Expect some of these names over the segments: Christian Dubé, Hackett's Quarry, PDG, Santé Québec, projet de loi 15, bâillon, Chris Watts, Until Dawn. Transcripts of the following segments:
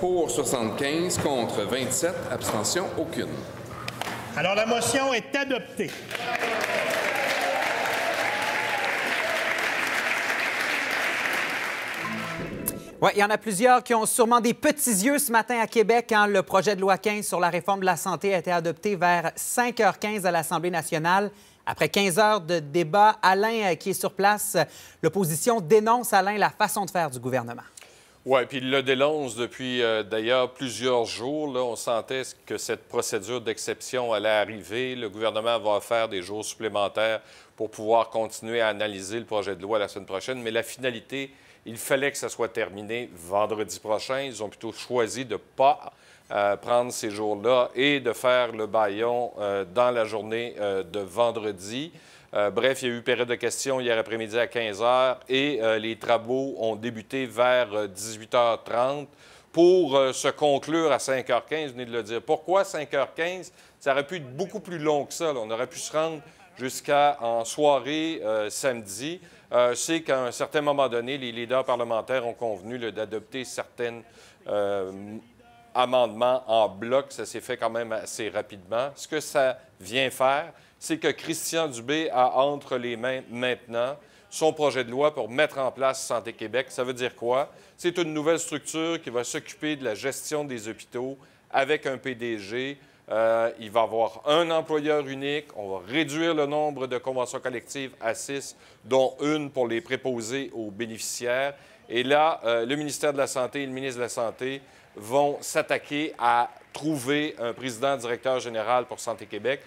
Pour 75, contre 27, abstention aucune. Alors, la motion est adoptée. Oui, il y en a plusieurs qui ont sûrement des petits yeux ce matin à Québec quand le projet de loi 15 sur la réforme de la santé a été adopté vers 5h15 à l'Assemblée nationale. Après 15 heures de débat, Alain, qui est sur place, l'opposition dénonce, Alain, la façon de faire du gouvernement. Oui, puis il le dénonce depuis d'ailleurs plusieurs jours. Là, on sentait que cette procédure d'exception allait arriver. Le gouvernement va faire des jours supplémentaires pour pouvoir continuer à analyser le projet de loi la semaine prochaine. Mais la finalité, il fallait que ça soit terminé vendredi prochain. Ils ont plutôt choisi de ne pas prendre ces jours-là et de faire le bâillon dans la journée de vendredi. Bref, il y a eu période de questions hier après-midi à 15h et les travaux ont débuté vers 18h30 pour se conclure à 5h15, vous venez de le dire. Pourquoi 5h15? Ça aurait pu être beaucoup plus long que ça. Là. On aurait pu se rendre jusqu'en soirée samedi. C'est qu'à un certain moment donné, les leaders parlementaires ont convenu d'adopter certaines amendements en bloc. Ça s'est fait quand même assez rapidement. Ce que ça vient faire, c'est que Christian Dubé a entre les mains maintenant son projet de loi pour mettre en place Santé Québec. Ça veut dire quoi? C'est une nouvelle structure qui va s'occuper de la gestion des hôpitaux avec un PDG. Il va avoir un employeur unique. On va réduire le nombre de conventions collectives à 6, dont une pour les préposer aux bénéficiaires. Et là, le ministère de la Santé et le ministre de la Santé vont s'attaquer à trouver un président-directeur général pour Santé Québec.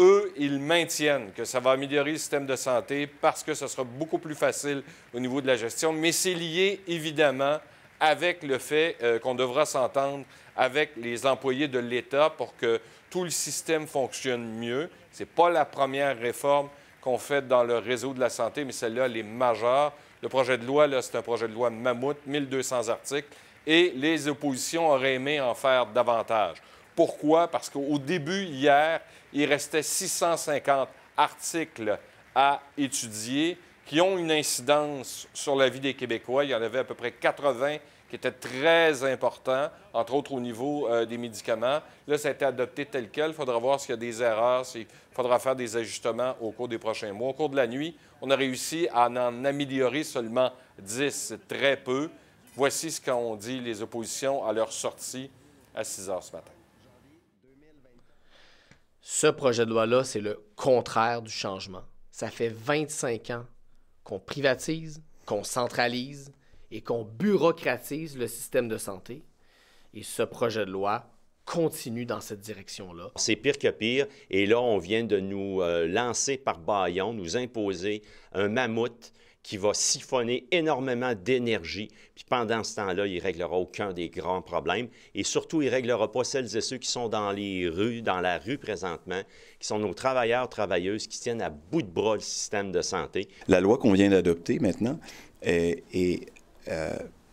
Eux, ils maintiennent que ça va améliorer le système de santé parce que ce sera beaucoup plus facile au niveau de la gestion, mais c'est lié, évidemment, avec le fait qu'on devra s'entendre avec les employés de l'État pour que tout le système fonctionne mieux. Ce n'est pas la première réforme qu'on fait dans le réseau de la santé, mais celle-là, elle est majeure. Le projet de loi, là, c'est un projet de loi mammouth, 1200 articles, et les oppositions auraient aimé en faire davantage. Pourquoi? Parce qu'au début, hier, il restait 650 articles à étudier qui ont une incidence sur la vie des Québécois. Il y en avait à peu près 80 qui étaient très importants, entre autres au niveau des médicaments. Là, ça a été adopté tel quel. Il faudra voir s'il y a des erreurs, s'il faudra faire des ajustements au cours des prochains mois. Au cours de la nuit, on a réussi à en améliorer seulement 10. C'est très peu. Voici ce qu'ont dit les oppositions à leur sortie à 6 h ce matin. Ce projet de loi-là, c'est le contraire du changement. Ça fait 25 ans qu'on privatise, qu'on centralise et qu'on bureaucratise le système de santé. Et ce projet de loi continue dans cette direction-là. C'est pire que pire. Et là, on vient de nous lancer par bâillon, nous imposer un mammouth qui va siphonner énormément d'énergie. Puis pendant ce temps-là, il ne réglera aucun des grands problèmes. Et surtout, il ne réglera pas celles et ceux qui sont dans les rues, dans la rue présentement, qui sont nos travailleurs, travailleuses, qui tiennent à bout de bras le système de santé. La loi qu'on vient d'adopter maintenant est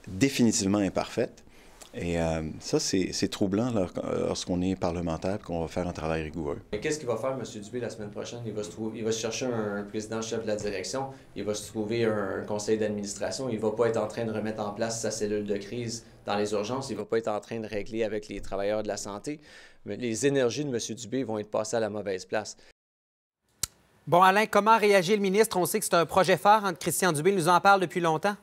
définitivement imparfaite. Et ça, c'est troublant lorsqu'on est parlementaire et qu'on va faire un travail rigoureux. Qu'est-ce qu'il va faire, M. Dubé, la semaine prochaine? Il va se chercher un président-chef de la direction, il va se trouver un conseil d'administration, il ne va pas être en train de remettre en place sa cellule de crise dans les urgences, il ne va pas être en train de régler avec les travailleurs de la santé. Mais les énergies de M. Dubé vont être passées à la mauvaise place. Bon, Alain, comment réagit le ministre? On sait que c'est un projet phare entre Christian Dubé. Il nous en parle depuis longtemps.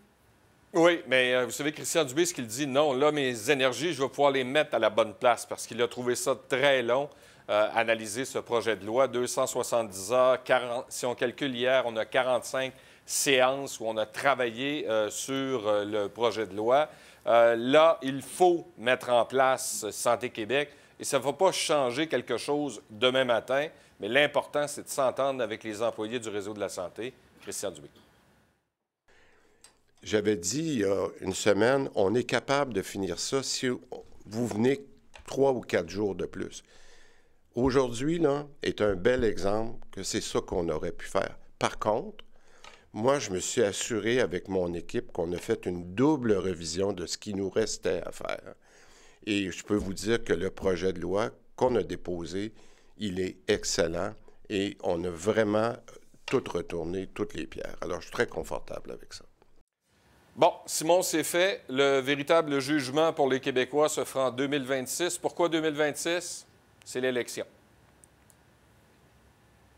Oui, mais vous savez, Christian Dubé, ce qu'il dit, non, là, mes énergies, je vais pouvoir les mettre à la bonne place parce qu'il a trouvé ça très long, analyser ce projet de loi, 270 heures, 40, si on calcule hier, on a 45 séances où on a travaillé sur le projet de loi. Là, il faut mettre en place Santé Québec et ça ne va pas changer quelque chose demain matin, mais l'important, c'est de s'entendre avec les employés du réseau de la santé. Christian Dubé. J'avais dit il y a une semaine, on est capable de finir ça si vous venez 3 ou 4 jours de plus. Aujourd'hui, là, est un bel exemple que c'est ça qu'on aurait pu faire. Par contre, moi, je me suis assuré avec mon équipe qu'on a fait une double révision de ce qui nous restait à faire. Et je peux vous dire que le projet de loi qu'on a déposé, il est excellent et on a vraiment tout retourné, toutes les pierres. Alors, je suis très confortable avec ça. Bon, Simon, c'est fait. Le véritable jugement pour les Québécois se fera en 2026. Pourquoi 2026? C'est l'élection.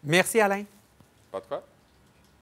Merci, Alain. Pas de quoi?